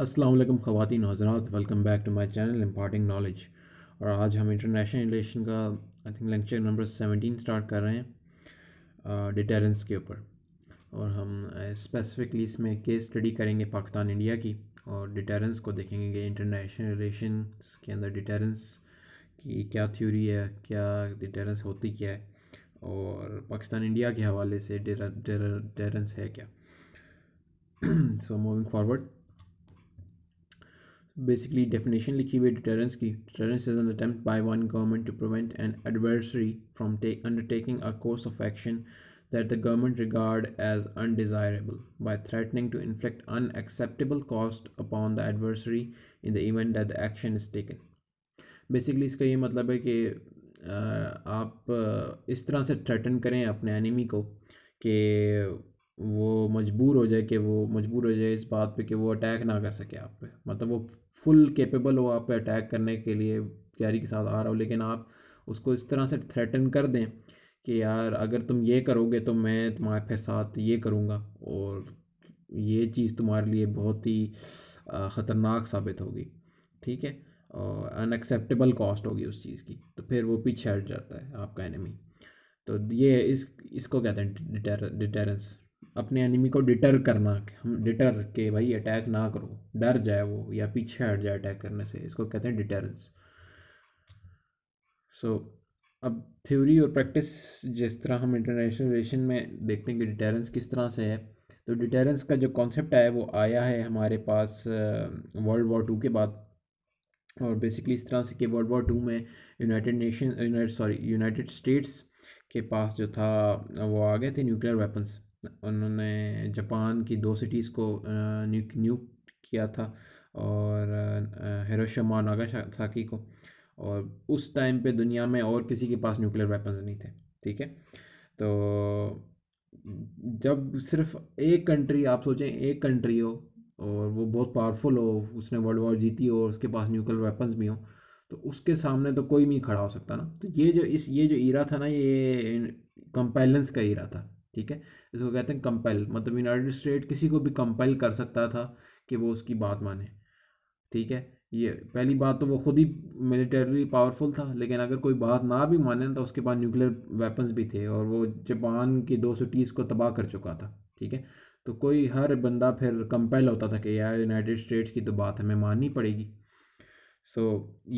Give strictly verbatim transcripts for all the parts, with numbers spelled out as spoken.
अस्सलाम वालेकुम ख़वातीन हज़रात, welcome back to my channel imparting knowledge. और आज हम इंटरनेशनल रिलेशन का I think lecture number seventeen start कर रहे हैं डिटेरेंस के ऊपर। और हम स्पेसिफिकली इसमें केस स्टडी करेंगे पाकिस्तान इंडिया की और डिटेरेंस को देखेंगे कि इंटरनेशनल रिलेशंस के अंदर डिटेरेंस की क्या थ्योरी है, क्या डिटेरेंस होती क्या है, और पाकिस्तान इंडिया के हवाले से डिटेरेंस है क्या। So moving forward, basically definition लिखी हुई डिटेरेंस की। Deterrence is an attempt by one government to prevent an adversary from take undertaking a course of action that the government regard as undesirable by threatening to inflict unacceptable cost upon the adversary in the event that the action is taken. Basically इसका ये मतलब है कि आप इस तरह से threaten करें अपने एनिमी को कि वो मजबूर हो जाए कि वो मजबूर हो जाए इस बात पे कि वो अटैक ना कर सके आप पे। मतलब वो फुल कैपेबल हो आप पे अटैक करने के लिए, तैयारी के साथ आ रहा हो, लेकिन आप उसको इस तरह से थ्रेटन कर दें कि यार अगर तुम ये करोगे तो मैं तुम्हारे फिर साथ ये करूँगा और ये चीज़ तुम्हारे लिए बहुत ही ख़तरनाक साबित होगी, ठीक है, और अनएक्सेप्टेबल कॉस्ट होगी उस चीज़ की। तो फिर वो पीछे हट जाता है आपका एनिमी। तो ये इस इसको कहते हैं डिटेर डिटेरेंस अपने एनिमी को डिटर करना, हम डिटर के भाई अटैक ना करो, डर जाए वो या पीछे हट जाए अटैक करने से, इसको कहते हैं डिटेरेंस। सो अब थ्योरी और प्रैक्टिस, जिस तरह हम इंटरनेशनल रिलेशन में देखते हैं कि डिटेरेंस किस तरह से है, तो डिटेरेंस का जो कॉन्सेप्ट है वो आया है हमारे पास वर्ल्ड वॉर टू के बाद। और बेसिकली इस तरह से कि वर्ल्ड वॉर टू में United Nation sorry United States के पास जो था वो आ गए थे न्यूक्लियर वेपन्स। उन्होंने जापान की दो सिटीज़ को न्यूक न्यूक किया था और हिरोशिमा और नागासाकी को, और उस टाइम पे दुनिया में और किसी के पास न्यूक्लियर वेपन्स नहीं थे, ठीक है। तो जब सिर्फ एक कंट्री, आप सोचें एक कंट्री हो और वो बहुत पावरफुल हो, उसने वर्ल्ड वॉर जीती हो और उसके पास न्यूक्लियर वेपन्स भी हो, तो उसके सामने तो कोई नहीं खड़ा हो सकता ना। तो ये जो इस ये जो ईरा था ना, ये कंपेलेंस का ईरा था, ठीक है। इसको कहते हैं कंपेल, मतलब यूनाइटेड स्टेट किसी को भी कंपेल कर सकता था कि वो उसकी बात माने, ठीक है। ये पहली बात तो वो खुद ही मिलिटरी पावरफुल था, लेकिन अगर कोई बात ना भी माने तो उसके पास न्यूक्लियर वेपन्स भी थे और वो जापान की दो सिटीज़ को तबाह कर चुका था, ठीक है। तो कोई हर बंदा फिर कंपेल होता था कि यार यूनाइटेड स्टेट्स की तो बात हमें माननी पड़ेगी। सो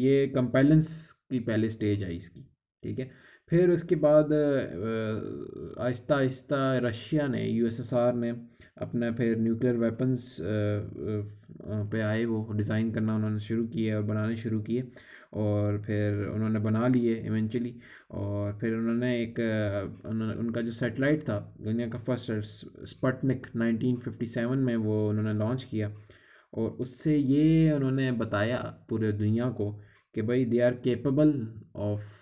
ये कंपेलेंस की पहले स्टेज आई इसकी, ठीक है। फिर उसके बाद आहिस्ता आहिस्ता रशिया ने, यूएसएसआर ने अपना फिर न्यूक्लियर वेपन्स पे आए, वो डिज़ाइन करना उन्होंने शुरू किए और बनाने शुरू किए, और फिर उन्होंने बना लिए इवेंचुअली। और फिर उन्होंने एक उन्होंने, उनका जो सैटेलाइट था दुनिया का first Sputnik nineteen fifty seven में वो उन्होंने लॉन्च किया, और उससे ये उन्होंने बताया पूरे दुनिया को कि भाई they are capable of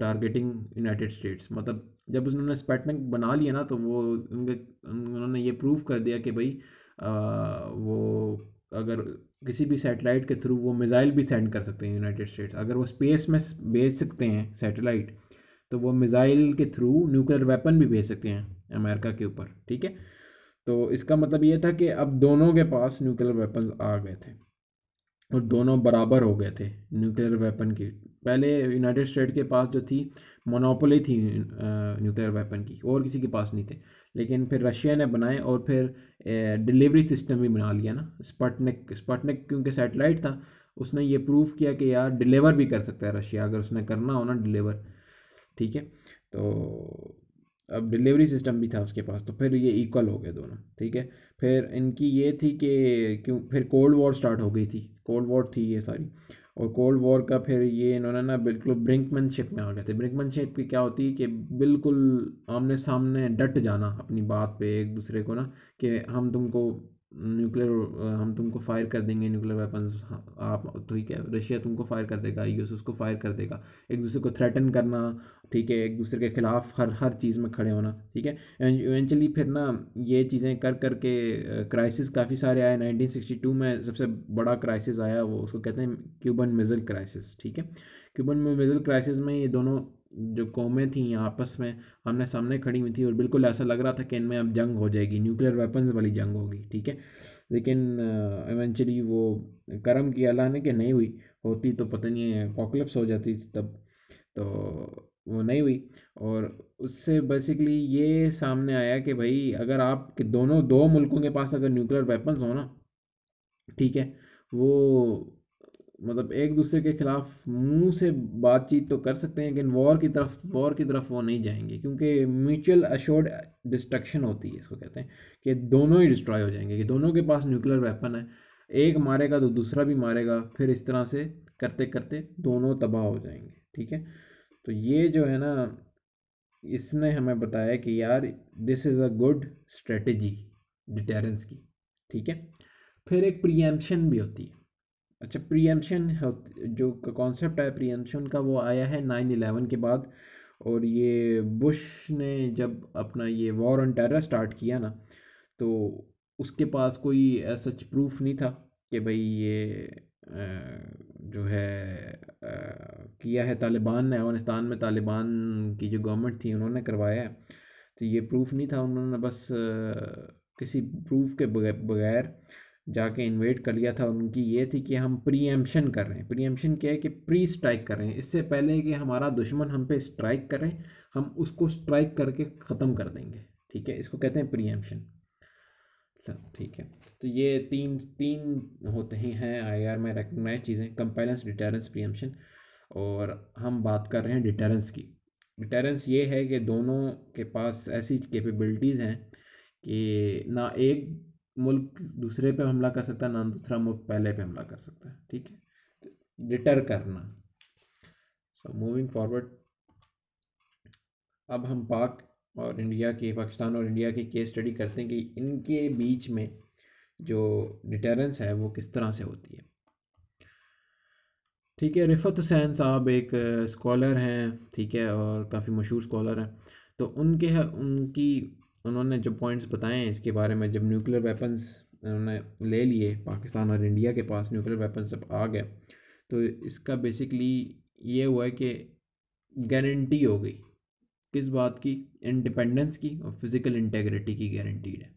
targeting United States. मतलब जब उन्होंने स्पटनिक बना लिया ना, तो वो उनके उन्होंने ये प्रूव कर दिया कि भाई आ, वो अगर किसी भी सैटेलाइट के थ्रू वो मिज़ाइल भी सेंड कर सकते हैं यूनाइटेड स्टेट्स। अगर वो स्पेस में भेज सकते हैं सैटेलाइट, तो वो मिज़ाइल के थ्रू न्यूक्लियर वेपन भी भेज सकते हैं अमेरिका के ऊपर, ठीक है। तो इसका मतलब ये था कि अब दोनों के पास न्यूक्लियर वेपन्स आ गए थे और दोनों बराबर हो गए थे न्यूक्लियर वेपन की। पहले यूनाइटेड स्टेट के पास जो थी मोनोपोली थी न्यूक्लियर वेपन की, और किसी के पास नहीं थे, लेकिन फिर रशिया ने बनाए और फिर डिलीवरी सिस्टम भी बना लिया ना स्पटनिक। स्पटनिक क्योंकि सैटेलाइट था, उसने ये प्रूव किया कि यार डिलीवर भी कर सकता है रशिया, अगर उसने करना हो ना डिलीवर, ठीक है। तो अब डिलीवरी सिस्टम भी था उसके पास, तो फिर ये इक्वल हो गए दोनों, ठीक है। फिर इनकी ये थी कि क्यों फिर कोल्ड वॉर स्टार्ट हो गई थी, कोल्ड वॉर थी ये सारी। और कोल्ड वॉर का फिर ये इन्होंने ना बिल्कुल ब्रिंकमैनशिप में आ गए थे। ब्रिंकमैनशिप की क्या होती है कि बिल्कुल आमने सामने डट जाना अपनी बात पे एक दूसरे को ना, कि हम तुमको न्यूक्लियर हम तुमको फायर कर देंगे न्यूक्लियर वेपन्स, आप ठीक है, रशिया तुमको फायर कर देगा, यूएस उसको फायर कर देगा, एक दूसरे को थ्रेटन करना, ठीक है, एक दूसरे के खिलाफ हर हर चीज़ में खड़े होना, ठीक है। इवेंचुअली फिर ना ये चीज़ें कर कर के क्राइसिस काफ़ी सारे आए। नाइनटीन सिक्सटी टू में सबसे बड़ा क्राइसिस आया, वो उसको कहते हैं क्यूबन मिसल क्राइसिस, ठीक है। क्यूबन मिसल क्राइसिस में ये दोनों जो कौमें थी आपस में आमने सामने खड़ी हुई थी और बिल्कुल ऐसा लग रहा था कि इनमें अब जंग हो जाएगी, न्यूक्लियर वेपन्स वाली जंग होगी, ठीक है। लेकिन इवेंचुअली वो करम किया अल्लाह ने कि नहीं हुई, होती तो पता नहीं है अपोकलिप्स हो जाती तब, तो वो नहीं हुई। और उससे बेसिकली ये सामने आया कि भाई अगर आप के दोनों दो मुल्कों के पास अगर न्यूक्लियर वेपन्स हो ना, ठीक है, वो मतलब एक दूसरे के ख़िलाफ़ मुंह से बातचीत तो कर सकते हैं लेकिन वॉर की तरफ वॉर की तरफ वो नहीं जाएंगे, क्योंकि म्यूचुअल अशोर्ड डिस्ट्रक्शन होती है, इसको कहते हैं कि दोनों ही डिस्ट्रॉय हो जाएंगे, कि दोनों के पास न्यूक्लियर वेपन है, एक मारेगा तो दूसरा भी मारेगा, फिर इस तरह से करते करते दोनों तबाह हो जाएंगे। ठीक है, तो ये जो है ना, इसने हमें बताया कि यार this is a good strategy deterrence की। ठीक है, फिर एक प्रीएम्पशन भी होती है। अच्छा, प्रीएम्पशन जो कॉन्सेप्ट है प्रीएम्पशन का, वो आया है नाइन इलेवन के बाद, और ये बुश ने जब अपना ये वॉर ऑन टेरर स्टार्ट किया ना, तो उसके पास कोई ऐसा प्रूफ नहीं था कि भाई ये जो है किया है तालिबान ने, अफगानिस्तान में तालिबान की जो गवर्नमेंट थी उन्होंने करवाया है, तो ये प्रूफ नहीं था। उन्होंने बस किसी प्रूफ के बगैर जाके इन्वेट कर लिया था। उनकी ये थी कि हम प्रीएम्पशन कर रहे हैं। प्रीएम्पशन क्या है कि प्री स्ट्राइक कर रहे हैं, इससे पहले कि हमारा दुश्मन हम पे स्ट्राइक करें, हम उसको स्ट्राइक करके ख़त्म कर देंगे। ठीक है, इसको कहते हैं प्रीएम्पशन। ठीक है, तो ये तीन तीन होते ही हैं आई आर में रिकॉग्नाइज चीज़ें, कंपेलेंस, डिटेरेंस, प्रीएम्पशन। और हम बात कर रहे हैं डिटेरेंस की। डिटेरेंस ये है कि दोनों के पास ऐसी कैपेबिलिटीज़ हैं कि ना एक मुल्क दूसरे पे हमला कर सकता है, ना दूसरा मुल्क पहले पे हमला कर सकता है। ठीक है, डिटर करना। सो मूविंग फॉरवर्ड, अब हम पाक और इंडिया के, पाकिस्तान और इंडिया की केस स्टडी करते हैं कि इनके बीच में जो डिटेरेंस है वो किस तरह से होती है। ठीक है, रिफ़त हुसैन साहब एक स्कॉलर हैं, ठीक है, और काफ़ी मशहूर स्कॉलर हैं। तो उनके उनकी उन्होंने जो पॉइंट्स बताए हैं इसके बारे में, जब न्यूक्लियर वेपन्स उन्होंने ले लिए, पाकिस्तान और इंडिया के पास न्यूक्लियर वेपन्स अब आ गए, तो इसका बेसिकली ये हुआ है कि गारंटी हो गई किस बात की, इंडिपेंडेंस की और फिज़िकल इंटेग्रिटी की गारंटीड है।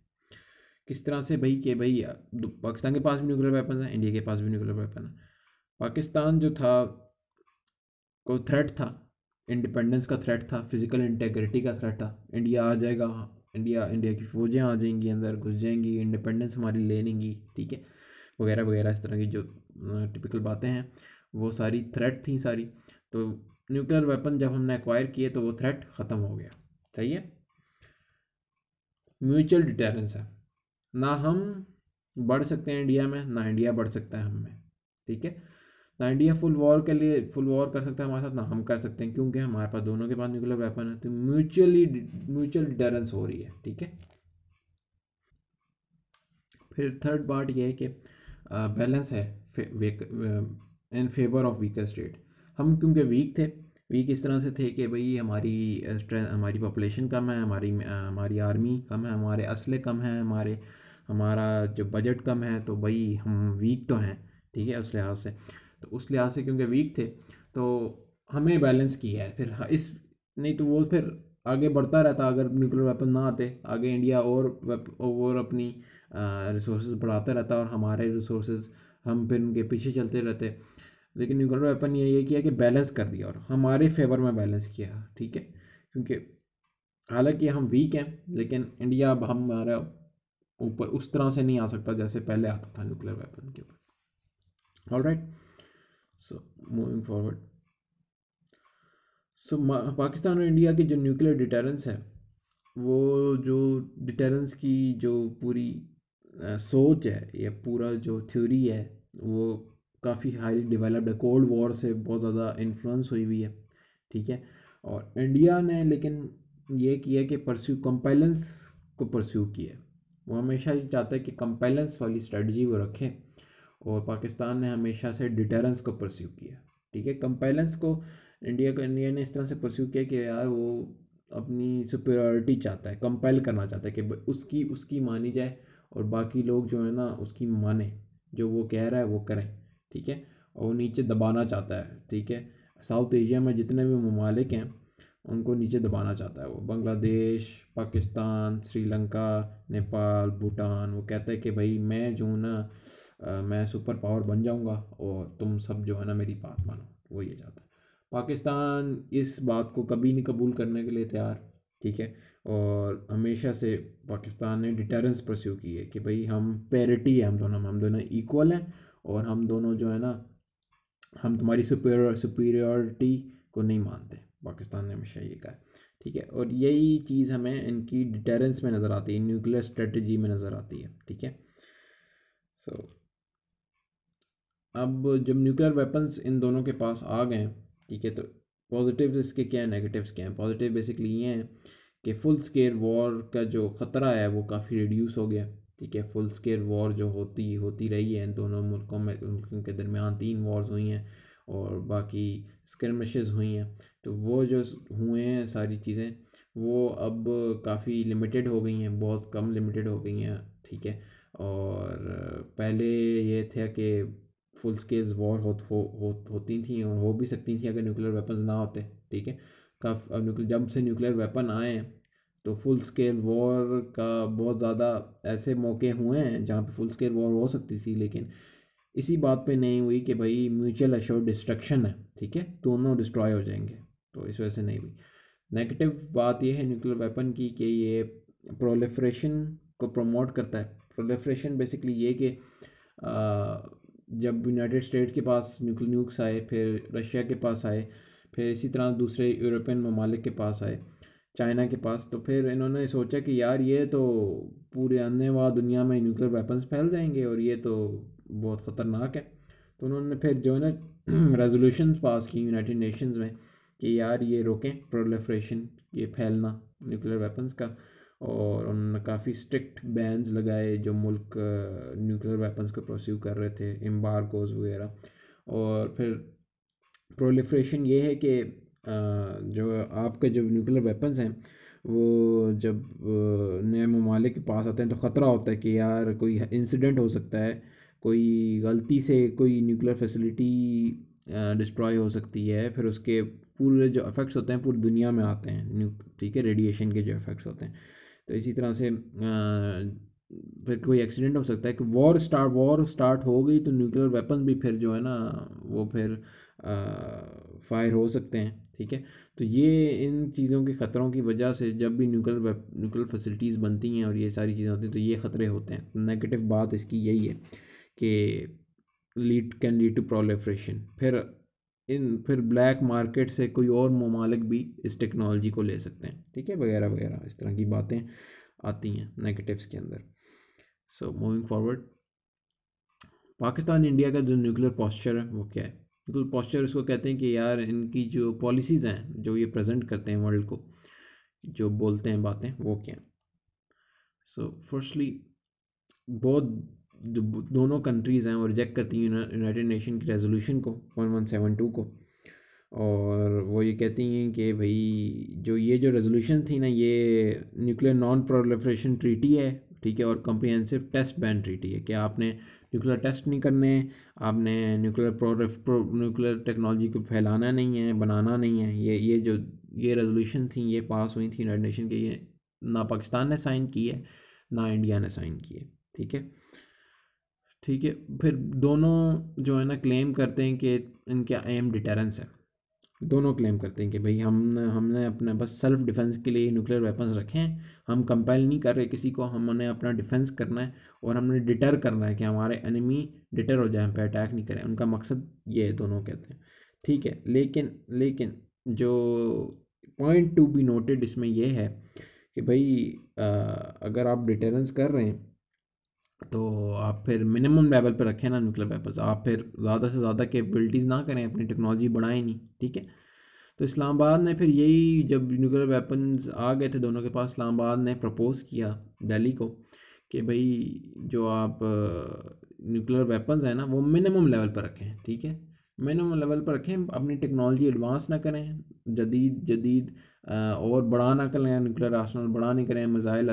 किस तरह से भाई कि भाई पाकिस्तान के पास भी न्यूक्लियर वेपन्स हैं, इंडिया के पास भी न्यूक्लियर वेपन है। पाकिस्तान जो था को थ्रेट था, इंडिपेंडेंस का थ्रेट था, फिज़िकल इंटेग्रिटी का थ्रेट था। इंडिया आ जाएगा, इंडिया इंडिया की फ़ौजें आ जाएंगी, अंदर घुस जाएंगी, इंडिपेंडेंस हमारी ले लेंगी, ठीक है, वगैरह वगैरह, इस तरह की जो टिपिकल बातें हैं वो सारी थ्रेट थी सारी। तो न्यूक्लियर वेपन जब हमने एक्वायर किए तो वो थ्रेट ख़त्म हो गया। सही है, म्यूचुअल डिटेरेंस है, ना हम बढ़ सकते हैं इंडिया में, ना इंडिया बढ़ सकता है हम में। ठीक है, ना इंडिया फुल वॉर के लिए फुल वॉर कर सकता है हमारे साथ, ना हम कर सकते हैं, क्योंकि हमारे पास दोनों के पास न्यूक्लियर वेपन है। तो म्यूचुअली म्यूचुअल डिटेरेंस हो रही है। ठीक है, फिर थर्ड पार्ट ये है कि बैलेंस है in favour of weaker state. हम क्योंकि वीक थे, वीक इस तरह से थे कि भाई हमारी हमारी पॉपुलेशन कम है, हमारी हमारी आर्मी कम है, हमारे असले कम है, हमारे हमारा जो बजट कम है, तो भाई हम वीक तो हैं। ठीक है, उस लिहाज से तो उस लिहाज से क्योंकि वीक थे तो हमें बैलेंस किया है। फिर इस नहीं तो वो फिर आगे बढ़ता रहता, अगर न्यूक्लियर वेपन ना आते, आगे इंडिया और और अपनी रिसोर्स बढ़ाता रहता और हमारे रिसोर्स, हम फिर उनके पीछे चलते रहते। लेकिन न्यूक्लियर वेपन ने ये किया कि बैलेंस कर दिया और हमारे फेवर में बैलेंस किया। ठीक है, क्योंकि हालांकि हम वीक हैं लेकिन इंडिया अब हमारा ऊपर उस तरह से नहीं आ सकता जैसे पहले आता था न्यूक्लियर वेपन के ऊपर। All right, so moving forward, so Pakistan और इंडिया की जो न्यूक्लियर डिटेरेंस है, वो जो डिटेरेंस की जो पूरी आ, सोच है या पूरा जो थ्योरी है वो काफ़ी हाईली डेवलप्ड है, कोल्ड वॉर से बहुत ज़्यादा इन्फ्लुएंस हुई हुई है। ठीक है, और इंडिया ने लेकिन ये किया कि परस्यू कंपेलेंस को परस्यू किया। वो हमेशा ये चाहता है कि कंपेलेंस वाली स्ट्रेटजी वो रखें, और पाकिस्तान ने हमेशा से डिटेरेंस को परस्यू किया। ठीक है, कंपेलेंस को इंडिया को इंडिया ने इस तरह से परस्यू किया कि यार वो अपनी सुपीरियरिटी चाहता है, कंपेल करना चाहता है कि उसकी उसकी मानी जाए और बाकी लोग जो है ना उसकी माने, जो वो कह रहा है वो करें। ठीक है, और नीचे दबाना चाहता है। ठीक है, साउथ एशिया में जितने भी ममालिक हैं उनको नीचे दबाना चाहता है वो। बांग्लादेश, पाकिस्तान, श्रीलंका, नेपाल, भूटान, वो कहता है कि भाई मैं जो ना आ, मैं सुपर पावर बन जाऊंगा और तुम सब जो है ना मेरी बात मानो, वो ये चाहता है। पाकिस्तान इस बात को कभी नहीं कबूल करने के लिए तैयार, ठीक है, और हमेशा से पाकिस्तान ने डिटेरेंस परस्यू की है कि भाई हम पैरिटी है, हम दोनों हम दोनों इक्वल हैं और हम दोनों जो है ना हम तुम्हारी सुपीरियर सुपीरियरिटी को नहीं मानते, पाकिस्तान ने हमेशा ये कहा, ठीक है। और यही चीज़ हमें इनकी डिटेरेंस में नज़र आती है, न्यूक्लियर स्ट्रेटजी में नज़र आती है, ठीक है। सो अब जब न्यूक्लियर वेपन्स इन दोनों के पास आ गए, ठीक है, तो पॉजिटिव्स इसके क्या हैं, नेगेटिव्स क्या हैं। पॉजिटिव बेसिकली ये हैं कि फुल स्केल वॉर का जो ख़तरा है वो काफ़ी रिड्यूस हो गया, ठीक है। फुल स्केल वॉर जो होती होती रही है इन दोनों मुल्कों में, मुल्कों के दरमियान तीन वॉर्स हुई हैं और बाकी स्किरमिशेस हुई हैं, तो वो जो हुए हैं सारी चीज़ें वो अब काफ़ी लिमिटेड हो गई हैं, बहुत कम लिमिटेड हो गई हैं, ठीक है। और पहले ये था कि फुल स्केल्स वॉर हो, हो, हो होती थी और हो भी सकती थी अगर न्यूक्लियर वेपन्स ना होते, ठीक है। काफ न्यूक्लियर जब से न्यूक्लियर वेपन आए तो फुल स्केल वॉर का बहुत ज़्यादा ऐसे मौके हुए हैं जहाँ पे फुल स्केल वॉर हो सकती थी, लेकिन इसी बात पे नहीं हुई कि भाई म्यूचुअल एश्योर्ड डिस्ट्रक्शन है, ठीक है, दोनों डिस्ट्रॉय हो जाएंगे, तो इस वजह से नहीं हुई। नेगेटिव बात यह है न्यूक्लियर वेपन की कि ये प्रोलिफरेशन को प्रमोट करता है। प्रोलिफरेशन बेसिकली ये कि जब यूनाइटेड स्टेट के पास न्यूक्लियर न्यूक्स आए, फिर रशिया के पास आए, फिर इसी तरह दूसरे यूरोपियन ममालिक के पास आए, चाइना के पास, तो फिर इन्होंने सोचा कि यार ये तो पूरे आने वाली दुनिया में न्यूक्लियर वेपन्स फैल जाएंगे और ये तो बहुत ख़तरनाक है। तो उन्होंने फिर जो है ना रेजोल्यूशन पास की यूनाइटेड नेशंस में कि यार ये रोकें प्रोलिफरेशन, ये फैलना न्यूक्लियर वेपन्स का, और उन्होंने काफ़ी स्ट्रिक्ट बैन्स लगाए जो मुल्क न्यूक्लियर वेपन्स को प्रोस्यू कर रहे थे, एम्बार्गोज वगैरह। और फिर प्रोलिफरेशन ये है कि जो आपके जो न्यूक्लियर वेपन्स हैं वो जब नए ममालिक के पास आते हैं तो ख़तरा होता है कि यार कोई इंसिडेंट हो सकता है, कोई गलती से कोई न्यूक्लियर फैसिलिटी डिस्ट्रॉय हो सकती है, फिर उसके पूरे जो इफ़ेक्ट्स होते हैं पूरी दुनिया में आते हैं, ठीक है, रेडिएशन के जो इफ़ेक्ट्स होते हैं। तो इसी तरह से फिर कोई एक्सीडेंट हो सकता है कि वॉर स्टार्ट वॉर स्टार्ट हो गई तो न्यूक्लियर वेपन भी फिर जो है ना वो फिर फायर हो सकते हैं, ठीक है। तो ये इन चीज़ों के ख़तरों की वजह से जब भी न्यूक्लियर न्यूक्लियर फैसिलिटीज़ बनती हैं और ये सारी चीज़ें होती हैं तो ये ख़तरे होते हैं। तो नेगेटिव बात इसकी यही है कि lead can lead to proliferation. फिर इन फिर ब्लैक मार्केट से कोई और ममालिक भी इस टेक्नोलॉजी को ले सकते हैं, ठीक है, वगैरह वगैरह, इस तरह की बातें आती हैं नेगेटिव्स के अंदर। So moving forward, Pakistan India का जो न्यूक्लियर पोस्चर है वो क्या है। न्यूक्लियर पोस्चर इसको कहते हैं कि यार इनकी जो पॉलिसीज़ हैं जो ये प्रेजेंट करते हैं वर्ल्ड को, जो बोलते हैं बातें, वो क्या हैं। सो फर्स्टली बहुत जो दोनों कंट्रीज़ हैं वो रिजेक्ट करती हैं यूनाइटेड नेशन की रेजोल्यूशन को ग्यारह सौ बहत्तर को, और वो ये कहती हैं कि भाई जो ये जो रेजोल्यूशन थी ना ये न्यूक्लियर नॉन प्रोलिफरेशन ट्रीटी है, ठीक है, और कॉम्प्रिहेंसिव टेस्ट बैन ट्रीटी है कि आपने न्यूक्लियर टेस्ट नहीं करने, आपने न्यूक्लियर प्रोलिफ प्रो न्यूक्लियर टेक्नोलॉजी को फैलाना नहीं है, बनाना नहीं है। ये ये जो ये रेजोल्यूशन थी ये पास हुई थी यूनाइटेड नेशन के, ये ना पाकिस्तान ने साइन की है ना इंडिया ने साइन की है, ठीक है ठीक है। फिर दोनों जो है ना क्लेम करते हैं कि इनका एम डिटेरेंस है, दोनों क्लेम करते हैं कि भाई हमने हमने अपने बस सेल्फ डिफेंस के लिए न्यूक्लियर वेपन्स रखे हैं, हम कंपेल नहीं कर रहे किसी को, हमने अपना डिफेंस करना है और हमने डिटर करना है कि हमारे एनिमी डिटर हो जाए, हम पे अटैक नहीं करें, उनका मकसद ये है, दोनों कहते हैं, ठीक है। लेकिन लेकिन जो पॉइंट टू बी नोटेड इसमें यह है कि भाई आ, अगर आप डिटेरेंस कर रहे हैं तो आप फिर मिनिमम लेवल पर रखें ना न्यूक्लियर वेपन्स, आप फिर ज़्यादा से ज़्यादा कैपेबिलिटीज़ ना करें, अपनी टेक्नोलॉजी बढ़ाएं नहीं, ठीक है। तो इस्लामाबाद ने फिर यही जब न्यूक्लियर वेपन्स आ गए थे दोनों के पास, इस्लामाबाद ने प्रपोज़ किया दिल्ली को कि भाई जो आप न्यूक्लियर वेपन्स हैं ना वो मिनिमम लेवल पर रखें, ठीक है, मिनिमम लेवल पर रखें, अपनी टेक्नोलॉजी एडवांस ना करें, जदीद जदीद और बड़ा ना करें, न्यूक्लियर आर्सनल बड़ा नहीं करें, मिज़ाइल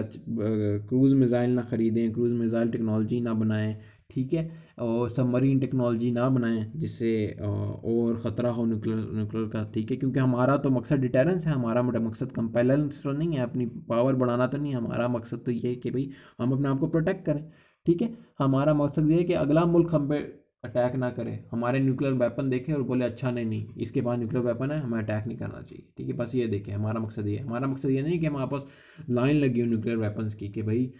क्रूज़ मिज़ाइल ना ख़रीदें, क्रूज़ मिज़ाइल टेक्नोलॉजी ना बनाएं, ठीक है, और सबमरीन टेक्नोलॉजी ना बनाएं जिससे और ख़तरा हो न्यूक्लियर न्यूक्लियर का, ठीक है, क्योंकि हमारा तो मकसद डिटेरेंस है, हमारा मकसद कंपेलेंस तो नहीं है, अपनी पावर बढ़ाना तो नहीं है, हमारा मकसद तो ये है कि भाई हम अपने आप को प्रोटेक्ट करें, ठीक है, हमारा मकसद ये है कि अगला मुल्क हम पे अटैक ना करे, हमारे न्यूक्लियर वेपन देखे और बोले अच्छा नहीं नहीं इसके पास न्यूक्लियर वेपन है, हमें अटैक नहीं करना चाहिए, ठीक है, बस ये देखें, हमारा मकसद ये है। हमारा मकसद ये नहीं कि हमारे पास लाइन लगी हो न्यूक्लियर वेपन्स की कि भाई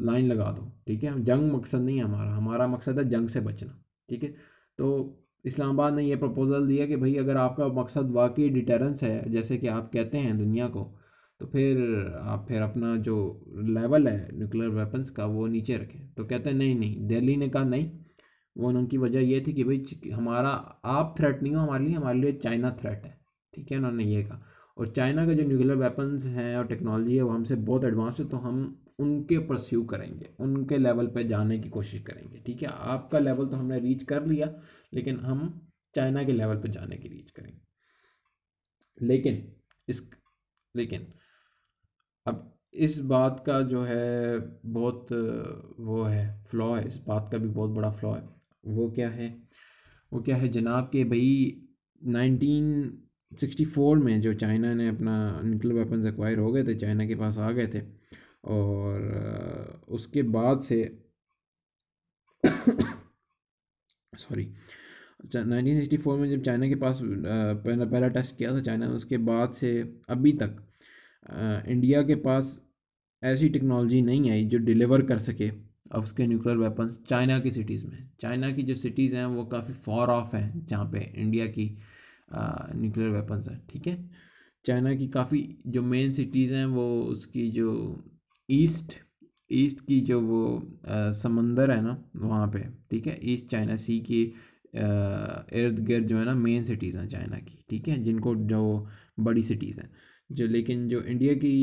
लाइन लगा दो, ठीक है, जंग मकसद नहीं है हमारा, हमारा मकसद है जंग से बचना, ठीक है। तो इस्लामाबाद ने यह प्रपोज़ल दिया कि भाई अगर आपका मकसद वाकई डिटेरेंस है जैसे कि आप कहते हैं दुनिया को, तो फिर आप फिर अपना जो लेवल है न्यूक्लियर वेपन्स का वो नीचे रखें। तो कहते हैं नहीं नहीं, दिल्ली ने कहा नहीं, वो उनकी वजह ये थी कि भाई हमारा आप थ्रेट नहीं हो हमारे लिए, हमारे लिए चाइना थ्रेट है, ठीक है, उन्होंने ये कहा, और चाइना के जो न्यूक्लियर वेपन्स हैं और टेक्नोलॉजी है वो हमसे बहुत एडवांस है, तो हम उनके परस्यू करेंगे, उनके लेवल पे जाने की कोशिश करेंगे, ठीक है, आपका लेवल तो हमने रीच कर लिया लेकिन हम चाइना के लेवल पे जाने की रीच करेंगे। लेकिन इस लेकिन अब इस बात का जो है बहुत वो है फ्लॉ है, इस बात का भी बहुत बड़ा फ्लॉ है, वो क्या है वो क्या है जनाब के भाई नाइनटीन सिक्सटी फोर में जो चाइना ने अपना न्यूक्लियर वेपन्स एक्वायर हो गए थे, चाइना के पास आ गए थे, और उसके बाद से सॉरी नाइनटीन सिक्सटी फोर में जब चाइना के पास पहला पहला टेस्ट किया था चाइना ने, उसके बाद से अभी तक इंडिया के पास ऐसी टेक्नोलॉजी नहीं आई जो डिलीवर कर सके अब उसके न्यूक्लियर वेपन्स चाइना की सिटीज़ में। चाइना की जो सिटीज़ हैं वो काफ़ी फॉर ऑफ हैं जहाँ पे इंडिया की न्यूक्लियर वेपन्स हैं, ठीक है, चाइना की काफ़ी जो मेन सिटीज़ हैं वो उसकी जो ईस्ट ईस्ट की जो वो आ, समंदर है ना वहाँ पे, ठीक है, ईस्ट चाइना सी की इर्द गिर्द जो है ना मेन सिटीज़ हैं चाइना की, ठीक है, जिनको जो बड़ी सिटीज़ हैं जो, लेकिन जो इंडिया की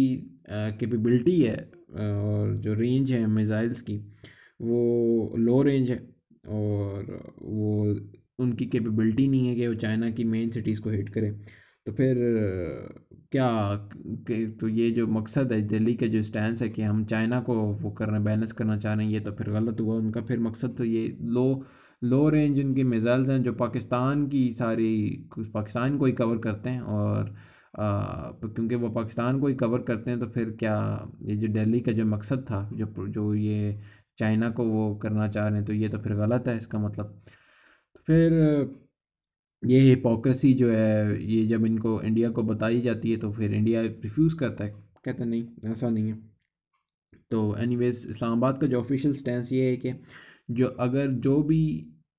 कैपेबिलिटी है और जो रेंज है मिसाइल्स की वो लो रेंज है, और वो उनकी कैपेबिलिटी नहीं है कि वो चाइना की मेन सिटीज़ को हिट करें। तो फिर क्या तो ये जो मकसद है दिल्ली का जो स्टैंड है कि हम चाइना को वो करना बैलेंस करना चाह रहे हैं, ये तो फिर गलत हुआ उनका, फिर मकसद तो ये लो लो रेंज उनके मिसाइल्स हैं जो पाकिस्तान की सारी पाकिस्तान को ही कवर करते हैं, और आ, क्योंकि वो पाकिस्तान को ही कवर करते हैं तो फिर क्या ये जो दिल्ली का जो मकसद था जो जो ये चाइना को वो करना चाह रहे हैं तो ये तो फिर गलत है इसका मतलब। तो फिर ये हिपोक्रेसी जो है ये जब इनको इंडिया को बताई जाती है तो फिर इंडिया रिफ्यूज़ करता है, कहता नहीं ऐसा नहीं है। तो एनीवेज इस्लामाबाद का जो ऑफिशियल स्टैंस ये है कि जो अगर जो भी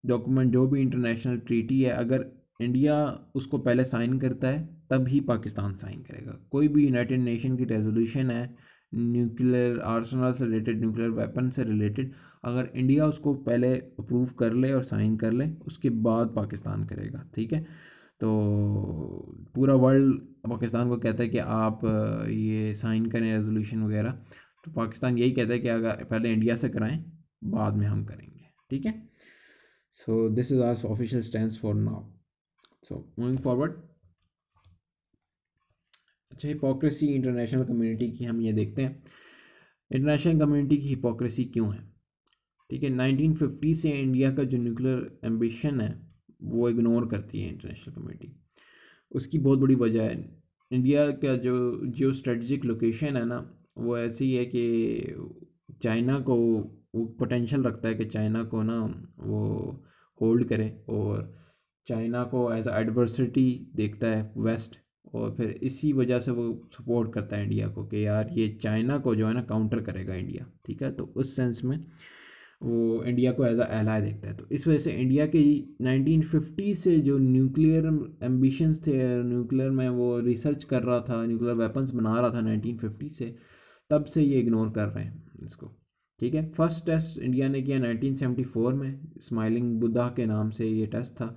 डॉक्यूमेंट जो भी इंटरनेशनल ट्रीटी है अगर इंडिया उसको पहले साइन करता है तभी पाकिस्तान साइन करेगा। कोई भी यूनाइटेड नेशन की रेजोल्यूशन है न्यूक्लियर आर्सनल से रिलेटेड न्यूक्लियर वेपन से रिलेटेड, अगर इंडिया उसको पहले अप्रूव कर ले और साइन कर ले उसके बाद पाकिस्तान करेगा, ठीक है। तो पूरा वर्ल्ड पाकिस्तान को कहता है कि आप ये साइन करें रेजोल्यूशन वगैरह, तो पाकिस्तान यही कहता है कि अगर पहले इंडिया से कराएं बाद में हम करेंगे, ठीक है। So this is our official stand for now. So moving forward, अच्छा हिपोक्रेसी इंटरनेशनल कम्युनिटी की हम ये देखते हैं इंटरनेशनल कम्युनिटी की हिपोक्रेसी क्यों है, ठीक है। नाइनटीन फिफ्टी से इंडिया का जो न्यूक्लियर एम्बिशन है वो इग्नोर करती है इंटरनेशनल कम्युनिटी। उसकी बहुत बड़ी वजह है इंडिया का जो जियो स्ट्रेटजिक लोकेशन है ना वो ऐसी है कि चाइना को वो पोटेंशल रखता है कि चाइना को ना वो होल्ड करे, और चाइना को एज अ एडवर्सिटी देखता है वेस्ट, और फिर इसी वजह से वो सपोर्ट करता है इंडिया को कि यार ये चाइना को जो है ना काउंटर करेगा इंडिया, ठीक है। तो उस सेंस में वो इंडिया को एज अ एलाय देखता है। तो इस वजह से इंडिया के नाइनटीन फिफ्टी से जो न्यूक्लियर एम्बिशंस थे, न्यूक्लियर में वो रिसर्च कर रहा था, न्यूक्लियर वेपन्स बना रहा था नाइनटीन फिफ्टी से, तब से ये इग्नोर कर रहे हैं इसको, ठीक है। फर्स्ट टेस्ट इंडिया ने किया नाइनटीन सेवेंटी फोर में, स्माइलिंग बुद्धा के नाम से ये टेस्ट था,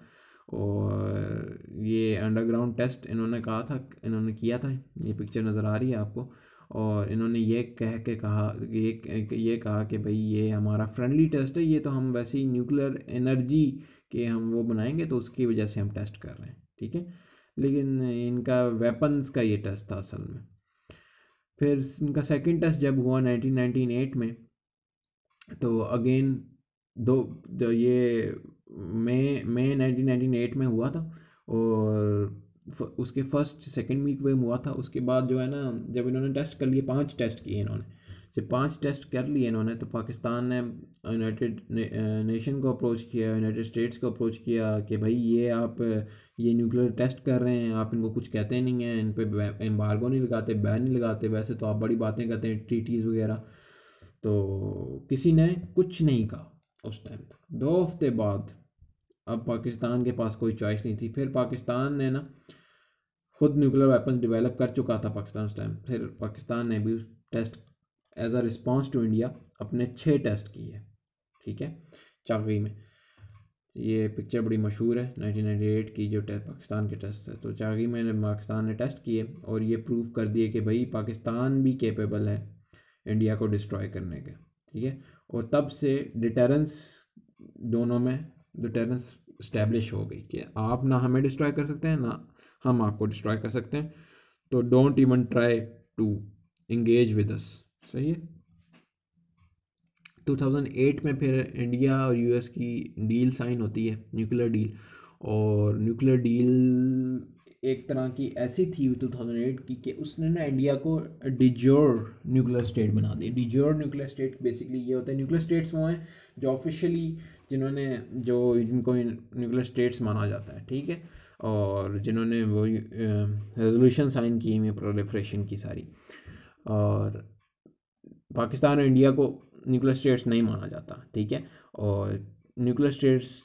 और ये अंडरग्राउंड टेस्ट इन्होंने कहा था इन्होंने किया था, ये पिक्चर नज़र आ रही है आपको, और इन्होंने ये कह के कहा ये ये कहा कि भाई ये हमारा फ्रेंडली टेस्ट है, ये तो हम वैसे ही न्यूक्लियर एनर्जी के हम वो बनाएंगे तो उसकी वजह से हम टेस्ट कर रहे हैं, ठीक है। लेकिन इनका वेपन्स का ये टेस्ट था असल में। फिर इनका सेकेंड टेस्ट जब हुआ नाइनटीन नाइनटी एट में, तो अगेन दो जो ये मई मई नाइनटीन नाइंटी एट में हुआ था और उसके फर्स्ट सेकंड वीक में हुआ था। उसके बाद जो है ना जब इन्होंने टेस्ट कर लिए, पांच टेस्ट किए इन्होंने, जब पांच टेस्ट कर लिए इन्होंने तो पाकिस्तान ने यूनाइटेड नेशन को अप्रोच किया, यूनाइटेड स्टेट्स को अप्रोच किया कि भाई ये आप ये न्यूक्लियर टेस्ट कर रहे हैं, आप इनको कुछ कहते नहीं हैं, इन पर एम्बार्गो नहीं लगाते, बैन नहीं लगाते, वैसे तो आप बड़ी बातें करते हैं ट्रीटीज़ वगैरह। तो किसी ने कुछ नहीं कहा उस टाइम तक। दो हफ्ते बाद अब पाकिस्तान के पास कोई चॉइस नहीं थी। फिर पाकिस्तान ने ना खुद न्यूक्लियर वेपन्स डेवलप कर चुका था पाकिस्तान उस टाइम। फिर पाकिस्तान ने भी test as a response to India अपने छः टेस्ट किए, ठीक है, चागई में। ये पिक्चर बड़ी मशहूर है नाइनटीन नाइंटी एट की जो टेस्ट पाकिस्तान के टेस्ट है। तो चागई में पाकिस्तान ने टेस्ट किए और ये प्रूव कर दिए कि भाई पाकिस्तान भी कैपेबल है इंडिया को डिस्ट्रॉय करने के, ठीक है। और तब से डिटेरेंस दोनों में डिटेरेंस इस्टेब्लिश हो गई कि आप ना हमें डिस्ट्रॉय कर सकते हैं ना हम आपको डिस्ट्रॉय कर सकते हैं, तो don't even try to engage with us, सही है। टू थाउजेंड एट में फिर इंडिया और यूएस की डील साइन होती है, न्यूक्लियर डील। और न्यूक्लियर डील एक तरह की ऐसी थी टू थाउजेंड एट की कि उसने ना इंडिया को डिजोर न्यूक्लियर स्टेट बना दी। डिजोर न्यूक्लियर स्टेट बेसिकली ये होता है, न्यूक्लियर स्टेट्स वो हैं जो ऑफिशियली जिन्होंने जो जिनको न्यूक्लियर स्टेट्स माना जाता है, ठीक है, और जिन्होंने वो रेजोल्यूशन साइन की हुई प्रोलिफरेशन की सारी। और पाकिस्तान और इंडिया को न्यूक्लियर स्टेट्स नहीं माना जाता, ठीक है। और न्यूक्लियर स्टेट्स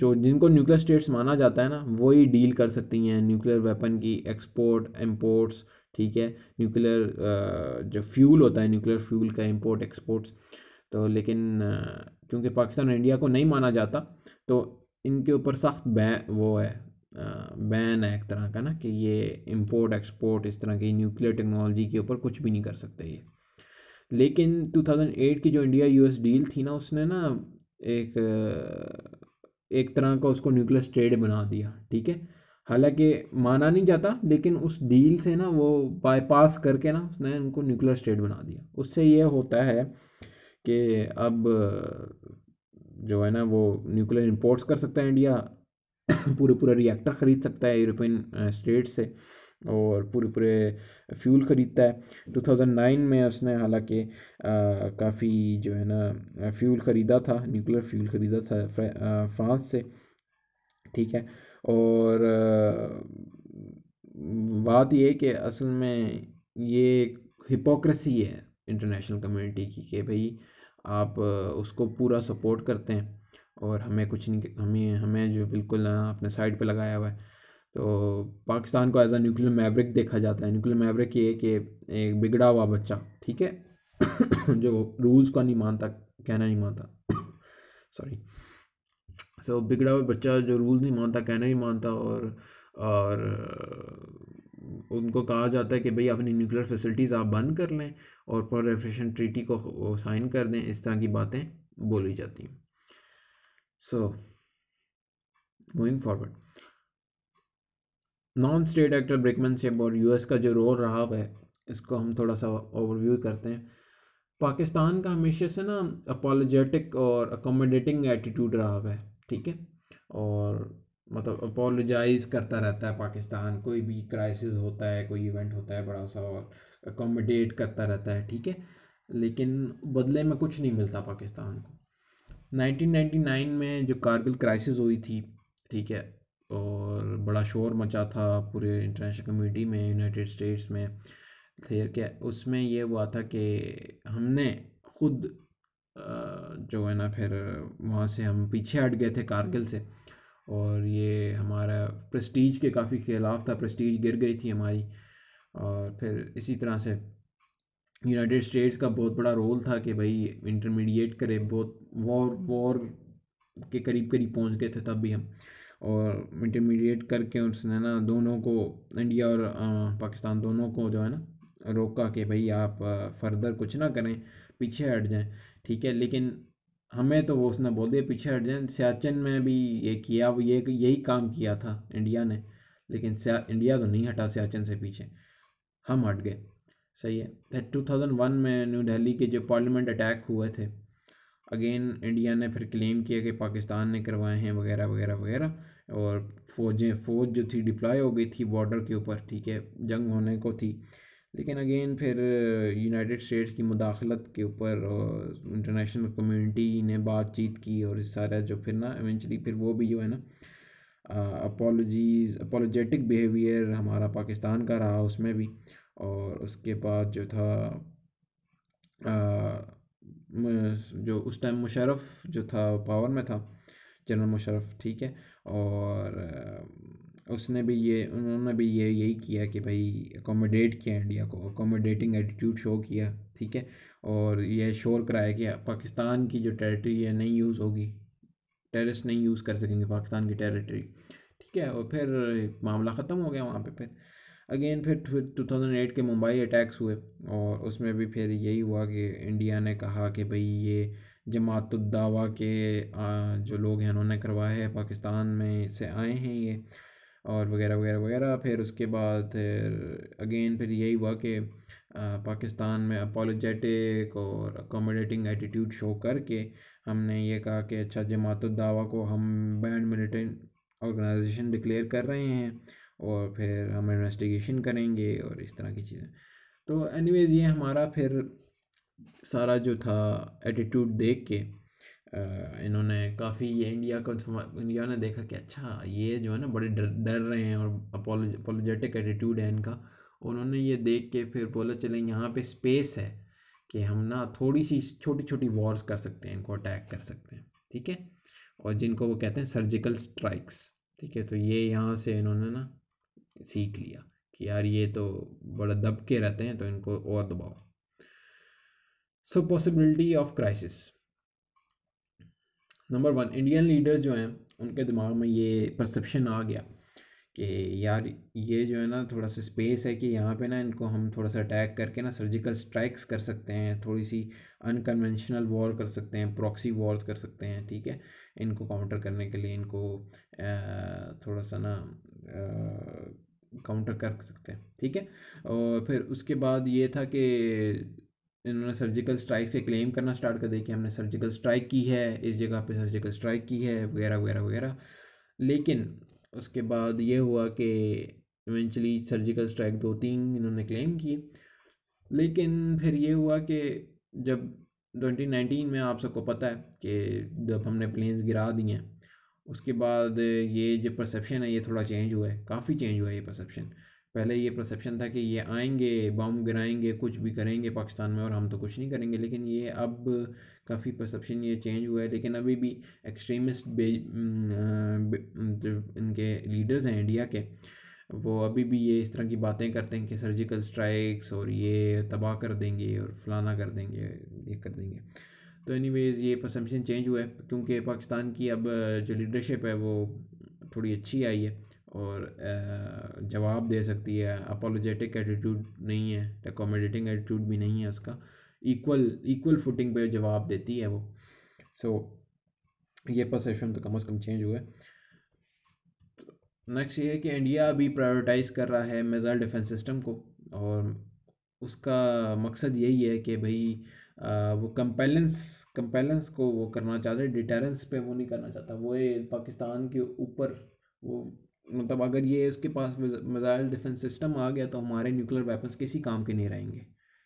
जो जिनको न्यूक्लियर स्टेट्स माना जाता है ना वही डील कर सकती हैं न्यूक्लियर वेपन की एक्सपोर्ट इंपोर्ट्स, ठीक है, न्यूक्लियर जो फ्यूल होता है न्यूक्लियर फ्यूल का इंपोर्ट एक्सपोर्ट्स। तो लेकिन क्योंकि पाकिस्तान और इंडिया को नहीं माना जाता तो इनके ऊपर सख्त बैन वो है बैन है एक तरह का ना कि ये इम्पोर्ट एक्सपोर्ट इस तरह की न्यूक्लियर टेक्नोलॉजी के ऊपर कुछ भी नहीं कर सकते ये। लेकिन टू थाउजेंड एट की जो इंडिया यूएस डील थी ना उसने ना एक एक तरह का उसको न्यूक्लियर स्टेट बना दिया, ठीक है। हालांकि माना नहीं जाता लेकिन उस डील से ना वो बाईपास करके ना उसने उनको न्यूक्लियर स्टेट बना दिया। उससे ये होता है कि अब जो है ना वो न्यूक्लियर इंपोर्ट्स कर सकता है इंडिया, पूरे पूरे रिएक्टर ख़रीद सकता है यूरोपियन स्टेट से और पूरे पूरे फ्यूल ख़रीदता है। टू थाउजेंड नाइन में उसने हालांकि काफ़ी जो है ना फ्यूल ख़रीदा था, न्यूक्लियर फ्यूल ख़रीदा था फ्रा, फ्रांस से, ठीक है। और बात यह कि असल में ये हिपोक्रेसी है इंटरनेशनल कम्युनिटी की कि भाई आप उसको पूरा सपोर्ट करते हैं और हमें कुछ नहीं, हमें हमें जो बिल्कुल अपने साइड पे लगाया हुआ है। तो पाकिस्तान को एज अ न्यूक्लियर मैवरिक देखा जाता है। न्यूक्लियर मैवरिक ये है कि एक बिगड़ा हुआ बच्चा, ठीक है, जो रूल्स का नहीं मानता, कहना नहीं मानता, सॉरी सो so, बिगड़ा हुआ बच्चा जो रूल्स नहीं मानता, कहना नहीं मानता। और और उनको कहा जाता है कि भाई अपनी न्यूक्लियर फैसिलिटीज़ आप बंद कर लें और प्रोलिफरेशन ट्रीटी को साइन कर दें, इस तरह की बातें बोली जाती हैं। So, moving forward, non state actor brinkmanship और यूएस का जो रोल रहा है इसको हम थोड़ा सा ओवरव्यू करते हैं। पाकिस्तान का हमेशा से ना अपोलोजेटिक और अकोमोडेटिंग एटीट्यूड रहा है, ठीक है, और मतलब अपोलोजाइज करता रहता है पाकिस्तान, कोई भी क्राइसिस होता है, कोई इवेंट होता है बड़ा सा, और अकोमोडेट करता रहता है, ठीक है, लेकिन बदले में कुछ नहीं मिलता पाकिस्तान को। नाइनटीन नाइंटी नाइन में जो कारगिल क्राइसिस हुई थी, ठीक है, और बड़ा शोर मचा था पूरे इंटरनेशनल कम्युनिटी में, यूनाइटेड स्टेट्स में, फिर क्या उसमें ये हुआ था कि हमने खुद जो है ना फिर वहाँ से हम पीछे हट गए थे कारगिल से, और ये हमारा प्रेस्टीज के काफ़ी खिलाफ था, प्रेस्टीज गिर गई थी हमारी। और फिर इसी तरह से यूनाइटेड स्टेट्स का बहुत बड़ा रोल था कि भाई इंटरमीडिएट करे, बहुत वॉर वॉर के करीब करीब पहुंच गए थे तब भी हम, और इंटरमीडिएट करके उसने ना दोनों को, इंडिया और पाकिस्तान दोनों को जो है ना रोका कि भाई आप फर्दर कुछ ना करें, पीछे हट जाएं, ठीक है। लेकिन हमें तो वो उसने बोल दिया पीछे हट जाएं। सियाचन में भी ये किया, वो ये यही काम किया था इंडिया ने, लेकिन इंडिया तो नहीं हटा सियाचन से पीछे, हम हट गए, सही है। टू थाउजेंड वन में न्यू दिल्ली के जो पार्लियामेंट अटैक हुए थे अगेन इंडिया ने फिर क्लेम किया कि पाकिस्तान ने करवाए हैं वगैरह वगैरह वगैरह, और फौजें फ़ौज जो थी डिप्लॉय हो गई थी बॉर्डर के ऊपर, ठीक है, जंग होने को थी। लेकिन अगेन फिर यूनाइटेड स्टेट्स की मुदाखलत के ऊपर इंटरनेशनल कम्युनिटी ने बातचीत की, और इस सारा जो फिर ना इवेंचुअली फिर वो भी जो है ना अपोलॉजीज़ अपोलोजेटिक बिहेवियर हमारा पाकिस्तान का रहा उसमें भी। और उसके बाद जो था आ, जो उस टाइम मुशर्रफ जो था पावर में था, जनरल मुशर्रफ, ठीक है, और उसने भी ये उन्होंने भी ये यही किया कि भाई अकोमोडेट किया इंडिया को, अकोमोडेटिंग एटीट्यूड शो किया, ठीक है, और यह शोर कराया कि पाकिस्तान की जो टेरिटरी है नहीं यूज़ होगी, टेररिस्ट नहीं यूज़ कर सकेंगे पाकिस्तान की टेरिटरी, ठीक है, और फिर मामला ख़त्म हो गया वहाँ पर। फिर अगेन फिर टू थाउजेंड एट के मुंबई अटैक्स हुए, और उसमें भी फिर यही हुआ कि इंडिया ने कहा कि भाई ये जमातुद्दावा के आ, जो लोग हैं उन्होंने करवाया है, पाकिस्तान में से आए हैं ये, और वगैरह वगैरह वगैरह। फिर उसके बाद फिर अगेन फिर यही हुआ कि पाकिस्तान में अपोलोजेटिक और अकोमोडेटिंग एटीट्यूड शो करके हमने ये कहा कि अच्छा जमातुद्दावा को हम बैंड मिलिटेंट ऑर्गेनाइजेशन डिक्लेयर कर रहे हैं, और फिर हम इन्वेस्टिगेशन करेंगे और इस तरह की चीज़ें। तो एनीवेज़ ये हमारा फिर सारा जो था एटीट्यूड देख के आ, इन्होंने काफ़ी ये इंडिया को इंडिया ने देखा कि अच्छा ये जो है ना बड़े डर डर रहे हैं और अपोलोजेटिक एटीट्यूड है इनका। उन्होंने ये देख के फिर बोला चले यहाँ पे स्पेस है कि हम ना थोड़ी सी छोटी छोटी वॉर्स कर सकते हैं, इनको अटैक कर सकते हैं, ठीक है, और जिनको वो कहते हैं सर्जिकल स्ट्राइक्स, ठीक है। तो ये यहाँ से इन्होंने ना सीख लिया कि यार ये तो बड़ा दब के रहते हैं, तो इनको और दबाओ। So possibility of crisis number one, Indian leaders जो हैं उनके दिमाग में ये परसेप्शन आ गया कि यार ये जो है ना थोड़ा सा स्पेस है कि यहाँ पे ना इनको हम थोड़ा सा अटैक करके ना सर्जिकल स्ट्राइक्स कर सकते हैं, थोड़ी सी अनकन्वेंशनल वॉर कर सकते हैं, प्रॉक्सी वॉर्स कर सकते हैं, ठीक है, इनको काउंटर करने के लिए इनको थोड़ा सा ना काउंटर कर सकते हैं, ठीक है। और फिर उसके बाद ये था कि इन्होंने सर्जिकल स्ट्राइक से क्लेम करना स्टार्ट कर दिया कि हमने सर्जिकल स्ट्राइक की है, इस जगह पे सर्जिकल स्ट्राइक की है वगैरह वगैरह वगैरह। लेकिन उसके बाद ये हुआ कि इवेंचुअली सर्जिकल स्ट्राइक दो तीन इन्होंने क्लेम किए, लेकिन फिर ये हुआ कि जब ट्वेंटी नाइनटीन में आप सबको पता है कि जब हमने प्लेन्स गिरा दिए हैं, उसके बाद ये जो परसेप्शन है ये थोड़ा चेंज हुआ है, काफ़ी चेंज हुआ है ये परसेप्शन। पहले ये परसेप्शन था कि ये आएंगे बम गिराएंगे कुछ भी करेंगे पाकिस्तान में और हम तो कुछ नहीं करेंगे, लेकिन ये अब काफ़ी परसेप्शन ये चेंज हुआ है। लेकिन अभी भी एक्सट्रीमिस्ट जो इनके लीडर्स हैं इंडिया के, वो अभी भी ये इस तरह की बातें करते हैं कि सर्जिकल स्ट्राइक्स और ये तबाह कर देंगे और फलाना कर देंगे ये कर देंगे। तो एनीवेज़ ये परसेप्शन चेंज हुआ है क्योंकि पाकिस्तान की अब जो लीडरशिप है वो थोड़ी अच्छी आई है और जवाब दे सकती है, अपोलोजेटिक एटीट्यूड नहीं है, अकोमोडेटिंग एटीट्यूड भी नहीं है, उसका इक्वल इक्वल फुटिंग पे जवाब देती है वो। सो so, ये परसेप्शन तो कम अज़ कम चेंज हुआ है। नेक्स्ट ये है कि इंडिया अभी प्रायोरिटाइज़ कर रहा है मिसाइल डिफेंस सिस्टम को, और उसका मकसद यही है कि भाई आ, वो कंपेलेंस कंपेलेंस को वो करना चाहता है, डिटेरेंस पे वो नहीं करना चाहता। वो ये पाकिस्तान के ऊपर वो मतलब अगर ये उसके पास मिसाइल डिफेंस सिस्टम आ गया तो हमारे न्यूक्लियर वेपन्स किसी काम के नहीं रहेंगे,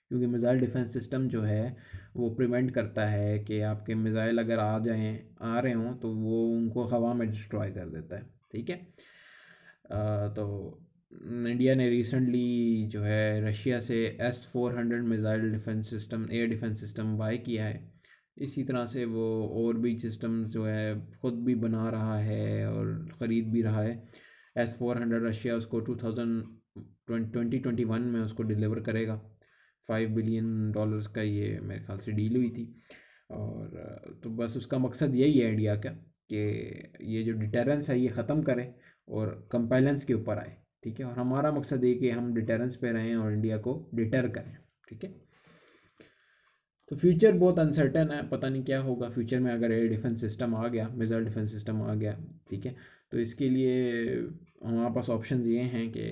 क्योंकि मिसाइल डिफेंस सिस्टम जो है वो प्रिवेंट करता है कि आपके मिसाइल अगर आ जाएं आ रहे हों तो वो उनको हवा में डिस्ट्रॉय कर देता है, ठीक है। आ, तो इंडिया ने रिसेंटली जो है रशिया से S four hundred missile defence system air defence system buy किया है। इसी तरह से वो और भी सिस्टम जो है ख़ुद भी बना रहा है और ख़रीद भी रहा है। एस फोर हंड्रेड रशिया उसको two thousand twenty twenty one में उसको डिलीवर करेगा। फाइव बिलियन डॉलर्स का ये मेरे ख्याल से डील हुई थी। और तो बस उसका मकसद यही है इंडिया का कि ये जो डिटेरेंस है ये ख़त्म करें और कंपेलेंस के ऊपर आए, ठीक है, और हमारा मकसद ये कि हम डिटेरेंस पे रहें और इंडिया को डिटर करें, ठीक है। तो फ्यूचर बहुत अनसर्टन है, पता नहीं क्या होगा फ्यूचर में अगर एयर डिफेंस सिस्टम आ गया, मिसाइल डिफेंस सिस्टम आ गया, ठीक है। तो इसके लिए हमारे पास ऑप्शंस ये हैं कि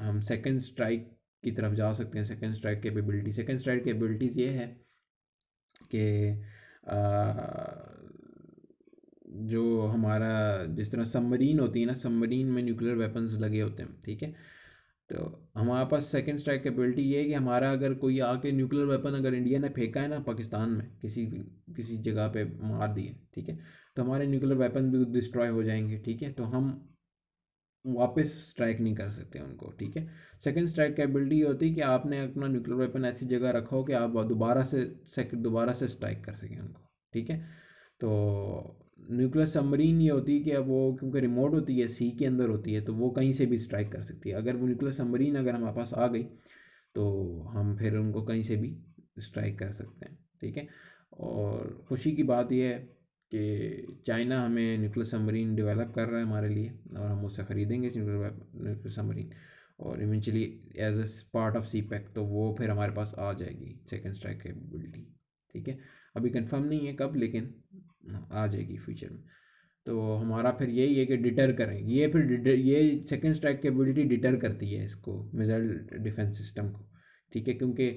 हम सेकंड स्ट्राइक की तरफ जा सकते हैं। Second strike capability second strike capabilities ये है कि जो हमारा जिस तरह सबमरीन होती है ना, सबमरीन में न्यूक्लियर वेपन्स लगे होते हैं, ठीक है। तो हमारे पास सेकंड स्ट्राइक कैपेबिलिटी ये है कि हमारा अगर कोई आके न्यूक्लियर वेपन अगर इंडिया ने फेंका है ना पाकिस्तान में किसी किसी जगह पे मार दिए, ठीक है, तो हमारे न्यूक्लियर वेपन भी डिस्ट्रॉय हो जाएंगे, ठीक है। तो हम वापस स्ट्राइक नहीं कर सकते उनको, ठीक है। सेकंड स्ट्राइक कैपेबिलिटी होती है कि आपने अपना न्यूक्लियर वेपन ऐसी जगह रखा हो कि आप दोबारा से दोबारा से स्ट्राइक कर सकें उनको, ठीक है। तो न्यूक्लियर सबमरीन ये होती है कि अब वो क्योंकि रिमोट होती है, सी के अंदर होती है, तो वो कहीं से भी स्ट्राइक कर सकती है। अगर वो न्यूक्लियर सबमरीन अगर हमारे पास आ गई तो हम फिर उनको कहीं से भी स्ट्राइक कर सकते हैं, ठीक है। और खुशी की बात यह है कि चाइना हमें न्यूक्लियर सबमरीन डेवलप कर रहा है हमारे लिए, और हम उससे ख़रीदेंगे न्यूक्लियर सबमरीन, और eventually as a part of CPEC तो वो फिर हमारे पास आ जाएगी सेकेंड स्ट्राइक कैपेबिलिटी, ठीक है। अभी कंफर्म नहीं है कब, लेकिन आ जाएगी फ्यूचर में। तो हमारा फिर यही है कि डिटर करें, ये फिर डिटर ये सेकेंड स्ट्राइक कैपेबिलिटी डिटर करती है इसको मिसाइल डिफेंस सिस्टम को, ठीक है, क्योंकि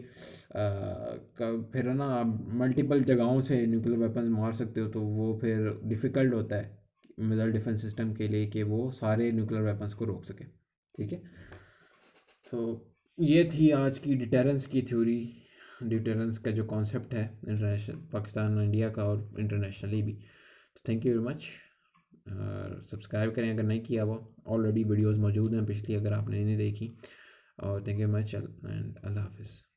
फिर ना आप मल्टीपल जगहों से न्यूक्लियर वेपन मार सकते हो, तो वो फिर डिफ़िकल्ट होता है मिसाइल डिफेंस सिस्टम के लिए कि वो सारे न्यूक्लियर वेपन्स को रोक सके, ठीक है। तो ये थी आज की डिटेरेंस की थ्योरी, डिटेरेंस का जो कॉन्सेप्ट है इंटरनेशनल पाकिस्तान और इंडिया का और इंटरनेशनली भी। तो थैंक यू वेरी मच, और सब्सक्राइब करें अगर नहीं किया हुआ, ऑलरेडी वीडियोस मौजूद हैं पिछली अगर आपने नहीं देखी। और thank you very much and अल्लाह हाफिज़।